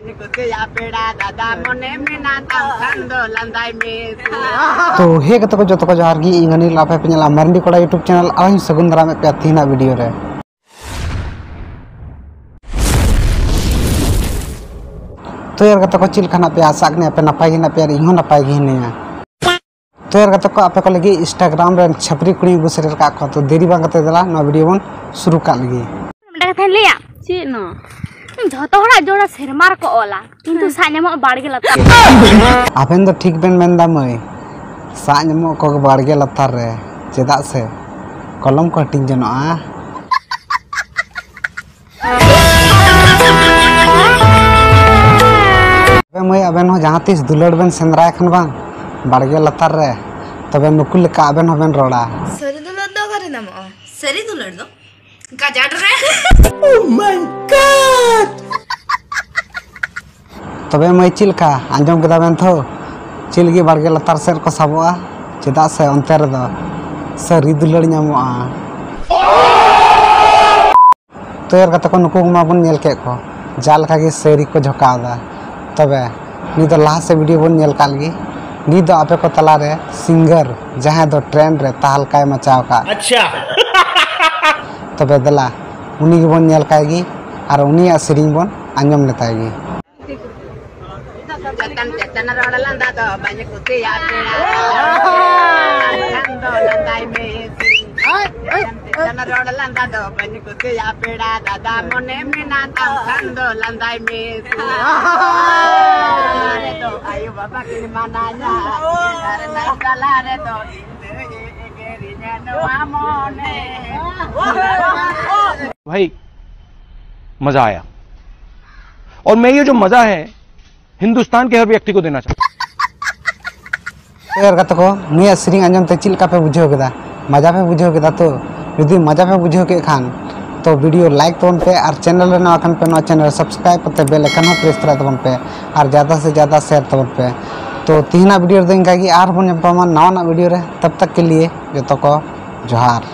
तो हे कतको जो तक जोहार गी इंगनी लाफे पे ला मरंडी कोड़ा यूट्यूब चैनल आही सगुन दरामे पे तीना वीडियो रे तो यार कतको चिल खाना पे आसाक ने पे नपाई ना पे इहो नपाई गी ने तो यार कतको आपे को लगी इंस्टाग्राम रे छपरी कुड़ी गुसरेर का को तो देरी बांग कते दला ना वीडियो बन शुरू का लगी हमरा कथा लिया ची नो जतो हड़ा जोड़ा सेरमार को ओला किंतु सानेमो बाड़गे लता आपेन तो ठीक बेन मेंदा मई सानेमो को बाड़गे लता रे चेदा से कलम कटिंग जनोआ अबे मई अबेन हो जहां तीस दुलड़ बेन सेंद्रा एखन बा बाड़गे लता रे तबे नुकुल का अबेन होबेन रोड़ा सरी दुलड़ दो करे नमो सरी दुलड़ दो गजाड़ रे ओ माय गॉड तबे मई चिलका आंजम कदा बेन थो चिलगी बाड़गे लतार सेर को साबोआ चेदा से अंते रे दो सरी दुलड़ न्यामोआ तो यार कतको नुकु मा बन नेल के को जाल का के सरी को झकादा तबे नी तो लास्ट से वीडियो बन नेल कालगी नी तो आपे को तला रे सिंगर जहां दो ट्रेंड रे ताल काय मचाव का अच्छा तबे दला उनी बन नेल कागी और उनी असरिंग बन आंजम लेतागी भाई मजा आया और मैं ये जो मजा है हिंदुस्तान के हर व्यक्ति को देना चाहिए। यार कतको निया सिरिंग अंजम ते चिल का पे बुझो केदा मजा पे बुझो केदा तो यदि मजा पे बुझो के खान तो वीडियो लाइक तोन पे और चैनल रे ना खान पे ना चैनल सब्सक्राइब करते बेल आइकन हो प्रेस करा तोन पे और ज्यादा से ज्यादा शेयर तोन पे तो तीना वीडियो देंगे कि आर बन पामा नवा वीडियो रे तब तक के लिए जो तक जोहार।